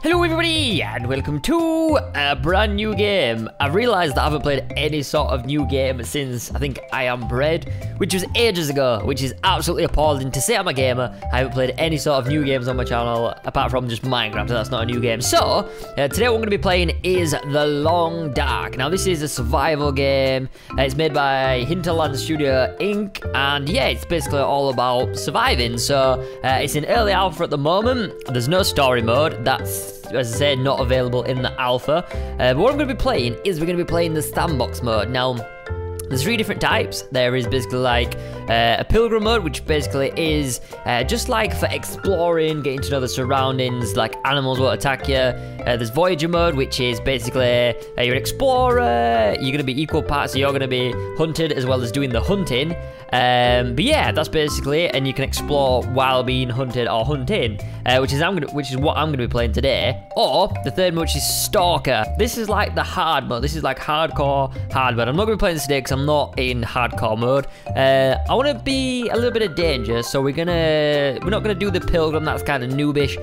Hello everybody and welcome to a brand new game. I've realised that I haven't played any sort of new game since I think I Am Bread, which was ages ago, which is absolutely appalling. To say I'm a gamer, I haven't played any sort of new games on my channel apart from just Minecraft, so that's not a new game. So today what we're going to be playing is The Long Dark. Now this is a survival game. It's made by Hinterland Studio Inc, and yeah, it's basically all about surviving. So it's in early alpha at the moment. There's no story mode. That's, as I said, not available in the alpha. But what I'm going to be playing is we're going to be playing the sandbox mode. Now, there's three different types. There is basically like a pilgrim mode, which basically is just like for exploring, getting to know the surroundings, like animals will attack you. There's voyager mode, which is basically you're an explorer, you're going to be equal parts, so you're going to be hunted as well as doing the hunting. But yeah, that's basically it, and you can explore while being hunted or hunting, which is what I'm going to be playing today. Or the third mode, which is stalker. This is like the hard mode. This is like hard mode. I'm not going to be playing this today because I'm not in hardcore mode. I want to be a little bit of danger, so we're not gonna do the pilgrim. That's kind of noobish.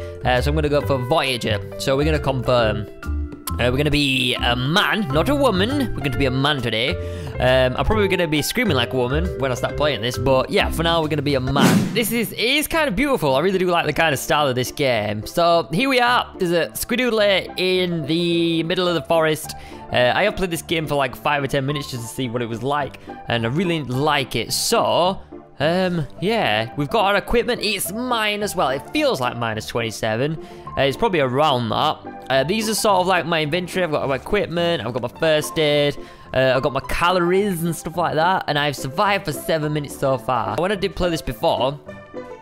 So I'm gonna go for voyager. So we're gonna confirm. We're gonna be a man, not a woman. We're gonna be a man today. I'm probably gonna be screaming like a woman when I start playing this, but yeah, for now we're gonna be a man. It is kind of beautiful. I really do like the kind of style of this game. So here we are. There's a squidoodle in the middle of the forest. I played this game for like 5 or 10 minutes just to see what it was like, and I really like it. So, yeah, we've got our equipment. It's mine as well. It feels like minus 27. It's probably around that. These are sort of like my inventory. I've got my equipment. I've got my first aid. I've got my calories and stuff like that. And I've survived for 7 minutes so far. When I did play this before,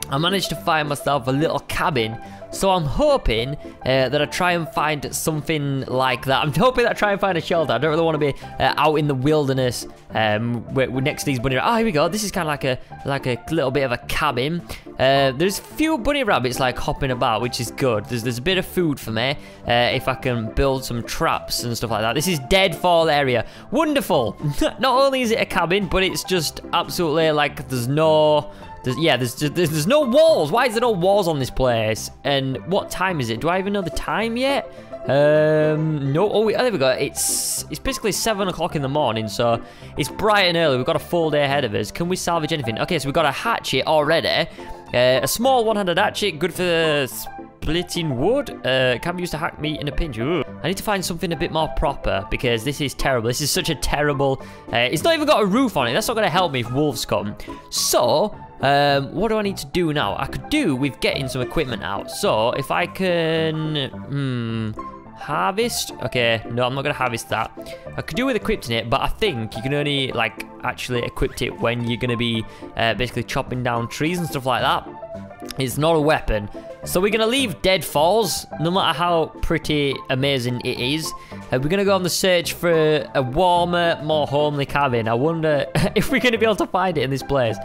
I managed to find myself a little cabin. So I'm hoping that I try and find something like that. I'm hoping that I try and find a shelter. I don't really want to be out in the wilderness next to these bunny rabbits. Oh, here we go. This is kind of like a little bit of a cabin. There's a few bunny rabbits like hopping about, which is good. There's a bit of food for me if I can build some traps and stuff like that. This is Deadfall area. Wonderful. Not only is it a cabin, but it's just absolutely like there's no... There's no walls. Why is there no walls on this place? And what time is it? Do I even know the time yet? No. Oh, there we go. It's basically 7 o'clock in the morning, so it's bright and early. We've got a full day ahead of us. Can we salvage anything? Okay, so we've got a hatchet already. A small one-handed hatchet, good for splitting wood. Can be used to hack meat in a pinch. Ooh. I need to find something a bit more proper because this is terrible. This is such a terrible... it's not even got a roof on it. That's not going to help me if wolves come. So... what do I need to do now? I could do with getting some equipment out. So if I can harvest. Okay, no, I'm not gonna harvest that. I could do with equipping it, but I think you can only like actually equip it when you're gonna be basically chopping down trees and stuff like that. It's not a weapon. So we're gonna leave Deadfalls, no matter how pretty amazing it is. We're gonna go on the search for a warmer, more homely cabin. I wonder if we're gonna be able to find it in this place.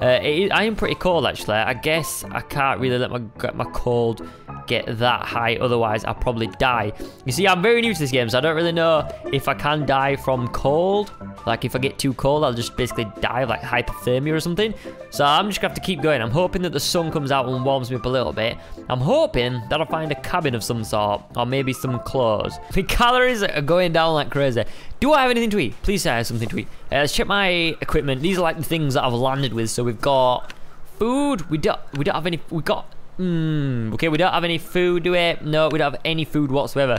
I am pretty cold actually. I guess I can't really let my cold get that high, otherwise I'll probably die. You see, I'm very new to this game, so I don't really know if I can die from cold. Like if I get too cold, I'll just basically die of like hypothermia or something. So I'm just gonna have to keep going. I'm hoping that the sun comes out and warms me up a little bit. I'm hoping that I'll find a cabin of some sort, or maybe some clothes. The calories are going down like crazy. Do I have anything to eat? Please say I have something to eat. Let's check my equipment. These are like the things that I've landed with. So we've got food. We don't have any. We got okay. We don't have any food, do we? No, we don't have any food whatsoever.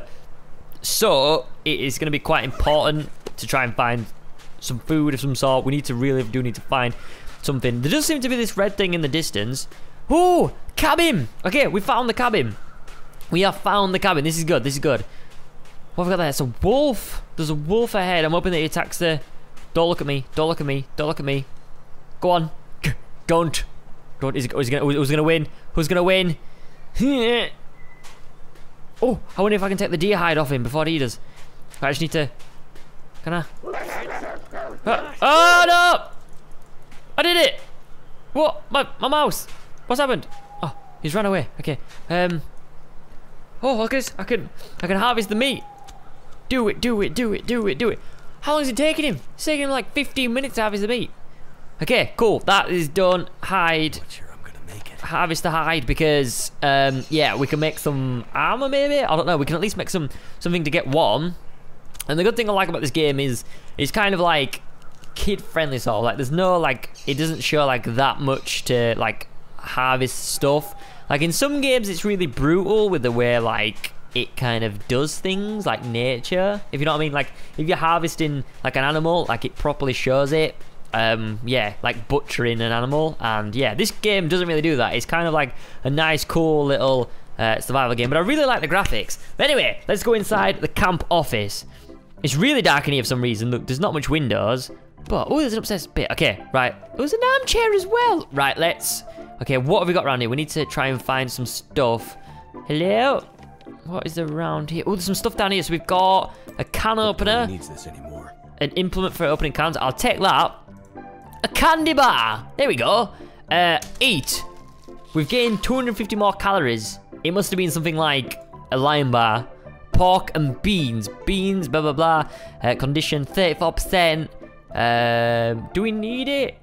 So it is going to be quite important to try and find some food of some sort. We need to really do need to find something. There does seem to be this red thing in the distance. Ooh, cabin. Okay, we found the cabin. We have found the cabin. This is good. This is good. What have we got there? It's a wolf. There's a wolf ahead. I'm hoping that he attacks the... Don't look at me. Don't look at me. Don't look at me. Go on. Don't. Don't. Who's gonna win? Who's gonna win? Oh, I wonder if I can take the deer hide off him before he does. I just need to... Can I? Oh, no! I did it! What? My mouse! What's happened? Oh, he's run away. Okay. Oh, look at this. I can harvest the meat. Do it. How long is it taking him? It's taking him like 15 minutes to harvest the meat. Okay, cool. That is done. Hide. I'm sure I'm gonna make it. harvest to hide because, yeah, we can make some armor maybe? I don't know, we can at least make something to get warm. And the good thing I like about this game is it's kind of like kid-friendly sort of, like there's no like, it doesn't show like that much to like harvest stuff. Like in some games it's really brutal with the way like it kind of does things, like nature, if you know what I mean, like if you're harvesting like an animal, like it properly shows it. Yeah, like butchering an animal, and yeah, this game doesn't really do that. It's kind of like a nice cool little survival game, but I really like the graphics. But anyway, let's go inside the camp office. It's really dark in here for some reason. Look, there's not much windows, but oh, there's an upstairs bit. Okay, right, there's an armchair as well. Right, let's, okay, what have we got around here? We need to try and find some stuff. Hello, what is around here? Oh, there's some stuff down here. So we've got a can opener, needs this anymore, an implement for opening cans, I'll take that. A candy bar! There we go! Eat! We've gained 250 more calories. It must have been something like a lion bar. Pork and beans. Beans, blah blah blah. Condition 34%. Do we need it?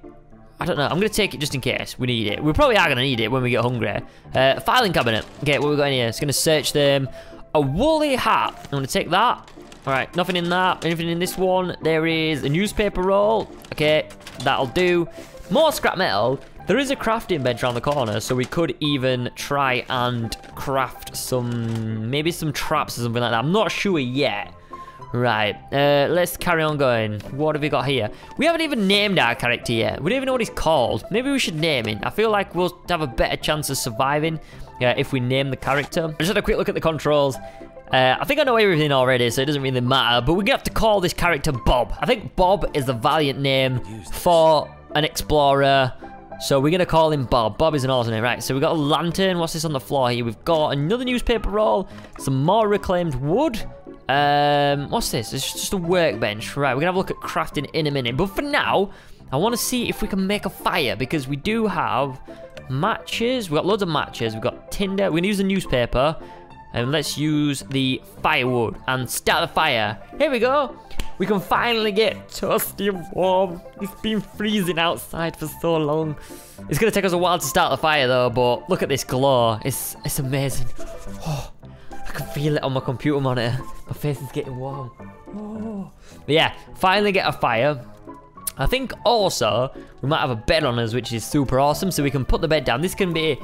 I don't know. I'm going to take it just in case we need it. We probably are going to need it when we get hungry. Filing cabinet. Okay, what have we got in here? It's going to search them. A woolly hat. I'm going to take that. Alright, nothing in that. Anything in this one? There is a newspaper roll. Okay, that'll do. More scrap metal. There is a crafting bench around the corner, so we could even try and craft some, maybe some traps or something like that. I'm not sure yet. Right, let's carry on going. What have we got here? We haven't even named our character yet. We don't even know what he's called. Maybe we should name him. I feel like we'll have a better chance of surviving if we name the character. I just had a quick look at the controls. I think I know everything already, so it doesn't really matter, but we're gonna have to call this character Bob. I think Bob is the valiant name for an explorer, so we're gonna call him Bob. Bob is an awesome name, right? So we've got a lantern. What's this on the floor here? We've got another newspaper roll, some more reclaimed wood. What's this? It's just a workbench. Right, we're gonna have a look at crafting in a minute, but for now, I wanna see if we can make a fire, because we do have matches. We've got loads of matches. We've got tinder. We're gonna use the newspaper. And let's use the firewood and start the fire. Here we go. We can finally get toasty and warm. It's been freezing outside for so long. It's going to take us a while to start the fire though, but look at this glow. It's amazing. Oh, I can feel it on my computer monitor. My face is getting warm. Oh. But yeah, finally get a fire. I think also we might have a bed on us, which is super awesome, so we can put the bed down. This can be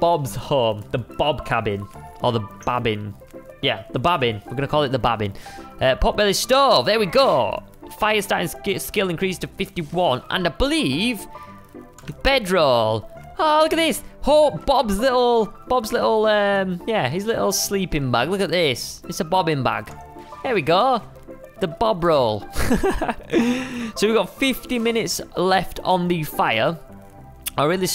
Bob's home, the Bob cabin. Or the Babin. Yeah, the Babin. We're going to call it the Babin. Potbelly stove. There we go. Fire starting skill increased to 51. And I believe the bedroll. Oh, look at this. Oh, Bob's little, yeah, his little sleeping bag. Look at this. It's a bobbin bag. There we go. The bob roll. So we've got 50 minutes left on the fire. I want to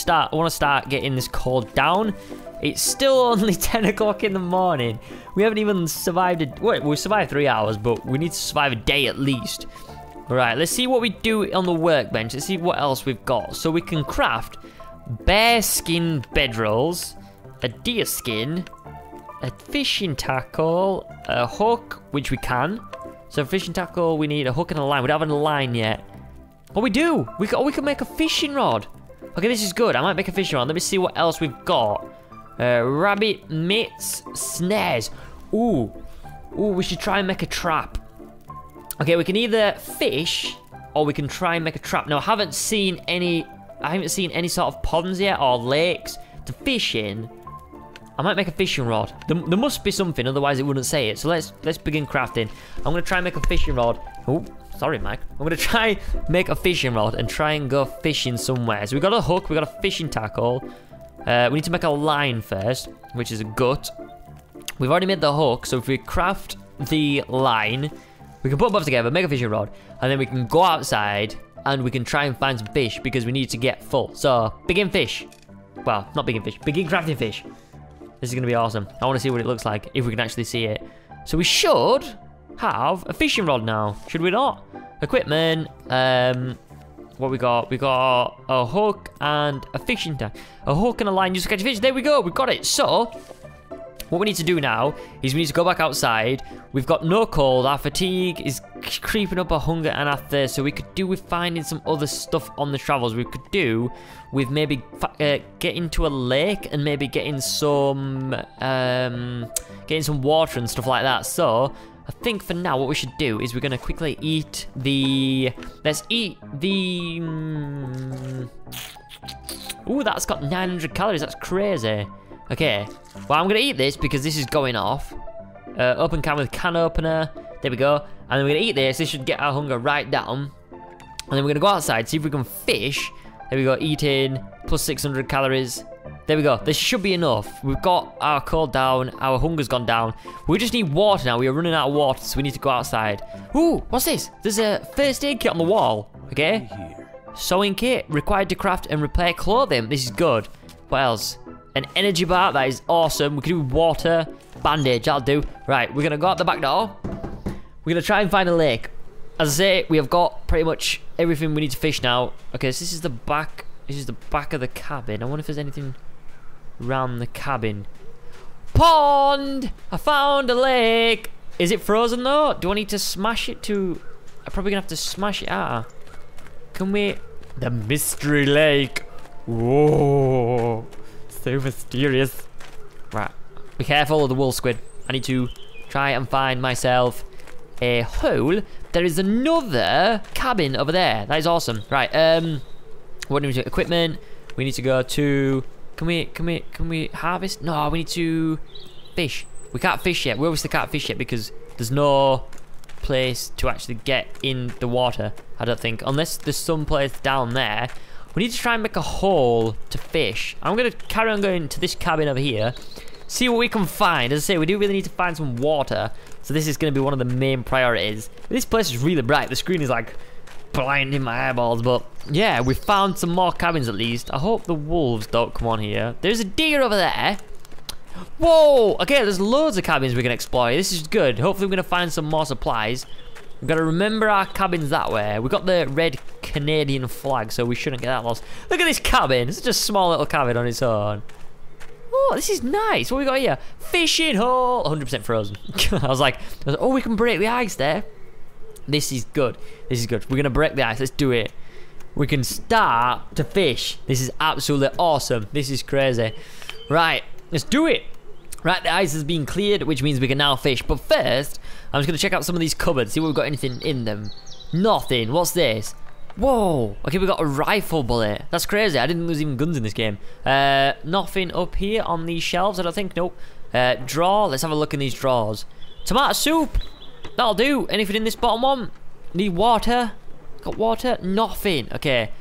start getting this cold down. It's still only 10 o'clock in the morning. We haven't even survived wait, we survived 3 hours, but we need to survive a day at least. Right, let's see what we do on the workbench. Let's see what else we've got. So we can craft bear skin bedrolls, a deer skin, a fishing tackle, a hook, which we can. So fishing tackle, we need a hook and a line. We don't have a line yet. Oh, we do! We can make a fishing rod. Okay, this is good. I might make a fishing rod. Let me see what else we've got. Rabbit mitts, snares. Ooh, we should try and make a trap. Okay, we can either fish or we can try and make a trap. Now, I haven't seen any sort of ponds yet or lakes to fish in. I might make a fishing rod. There must be something, otherwise it wouldn't say it. So let's begin crafting. I'm gonna try and make a fishing rod. Oh, sorry, Mike. I'm gonna try make a fishing rod and try and go fishing somewhere. So we got a hook, we got a fishing tackle. We need to make a line first, which is a gut. We've already made the hook, so if we craft the line, we can put them both together, make a fishing rod, and then we can go outside and we can try and find some fish because we need to get full. So, begin fish. Well, not begin fish, begin crafting fish. This is going to be awesome. I want to see what it looks like, if we can actually see it. So we should have a fishing rod now, should we not? Equipment, what we got? We got a hook and a fishing tackle. A hook and a line used to catch fish. There we go. We got it. So, What we need to do now is we need to go back outside. We've got no cold, our fatigue is creeping up, our hunger and our thirst, so we could do with finding some other stuff on the travels. We could do with maybe getting to a lake and maybe getting some water and stuff like that. So I think for now what we should do is we're going to quickly eat the... Let's eat the... Ooh, that's got 900 calories. That's crazy. Okay. Well, I'm going to eat this because this is going off. Open can with can opener. There we go. And then we're going to eat this. This should get our hunger right down. And then we're going to go outside, see if we can fish. There we go. Eating plus 600 calories. There we go. This should be enough. We've got our cold down. Our hunger's gone down. We just need water now. We are running out of water, so we need to go outside. Ooh, what's this? There's a first aid kit on the wall. Okay. Sewing kit. Required to craft and repair clothing. This is good. What else? An energy bar. That is awesome. We can do water. Bandage. That'll do. Right. We're going to go out the back door. We're going to try and find a lake. As I say, we have got pretty much everything we need to fish now. Okay, so this is the back. This is the back of the cabin. I wonder if there's anything... round the cabin. Pond! I found a lake! Is it frozen though? Do I need to smash it to... I'm probably gonna have to smash it out. Can we... The mystery lake! Whoa! So mysterious. Right. Be careful of the wool squid. I need to try and find myself a hole. There is another cabin over there. That is awesome. Right, what do we do? Equipment. We need to go to... Can we harvest? No, we need to fish. We can't fish yet. We obviously can't fish yet because there's no place to actually get in the water, I don't think. Unless there's some place down there. We need to try and make a hole to fish. I'm going to carry on going to this cabin over here. See what we can find. As I say, we do really need to find some water. So this is going to be one of the main priorities. This place is really bright. The screen is like... blinding my eyeballs, but yeah, we found some more cabins at least. I hope the wolves don't come on here. There's a deer over there. Whoa! Okay, there's loads of cabins we can explore. This is good. Hopefully, we're gonna find some more supplies. We've got to remember our cabins that way. We got the red Canadian flag, so we shouldn't get that lost. Look at this cabin. It's just a small little cabin on its own. Oh, this is nice. What we got here? Fishing hole. 100% frozen. I was like, oh, we can break the ice there. This is good. This is good. We're gonna break the ice. Let's do it. We can start to fish. This is absolutely awesome. This is crazy. Right, let's do it. Right, the ice has been cleared, which means we can now fish. But first, I'm just gonna check out some of these cupboards, see what we've got anything in them. Nothing. What's this? Whoa. Okay, we got a rifle bullet. That's crazy. I didn't think there was even guns in this game. Nothing up here on these shelves, I don't think. Nope. Drawer. Let's have a look in these drawers. Tomato soup. That'll do. Anything in this bottom one? Need water? Got water? Nothing. Okay.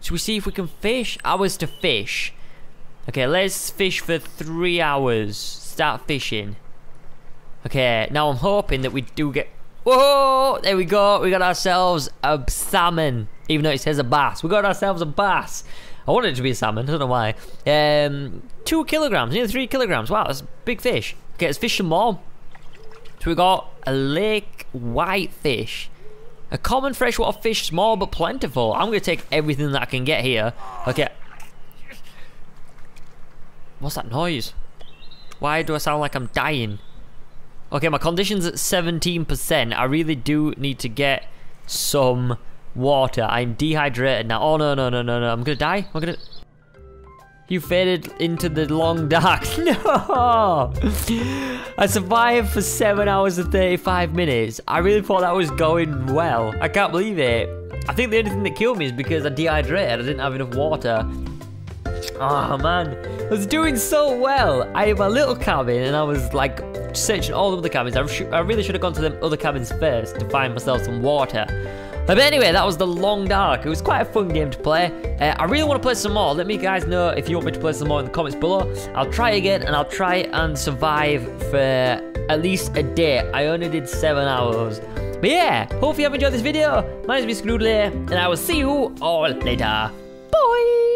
Should we see if we can fish? Hours to fish. Okay, let's fish for 3 hours. Start fishing. Okay, now I'm hoping that we do get... Whoa! There we go. We got ourselves a salmon. Even though it says a bass. We got ourselves a bass. I wanted it to be a salmon. I don't know why. 2 kilograms. Nearly 3 kilograms. Wow, that's a big fish. Okay, let's fish some more. So we got a lake whitefish. A common freshwater fish, small but plentiful. I'm going to take everything that I can get here. Okay. What's that noise? Why do I sound like I'm dying? Okay, my condition's at 17%. I really do need to get some water. I'm dehydrated now. Oh, no, no, no, no, no. I'm going to die. I'm going to... You faded into the long dark. No! I survived for 7 hours and 35 minutes. I really thought that was going well. I can't believe it. I think the only thing that killed me is because I dehydrated. I didn't have enough water. Oh man. I was doing so well. I had my little cabin and I was like searching all the other cabins. I really should have gone to them other cabins first to find myself some water. But anyway, that was The Long Dark. It was quite a fun game to play. I really want to play some more. Let me guys know if you want me to play some more in the comments below. I'll try again, and I'll try and survive for at least a day. I only did 7 hours. But yeah, hopefully you have enjoyed this video. My name is Scroodley, and I will see you all later. Bye!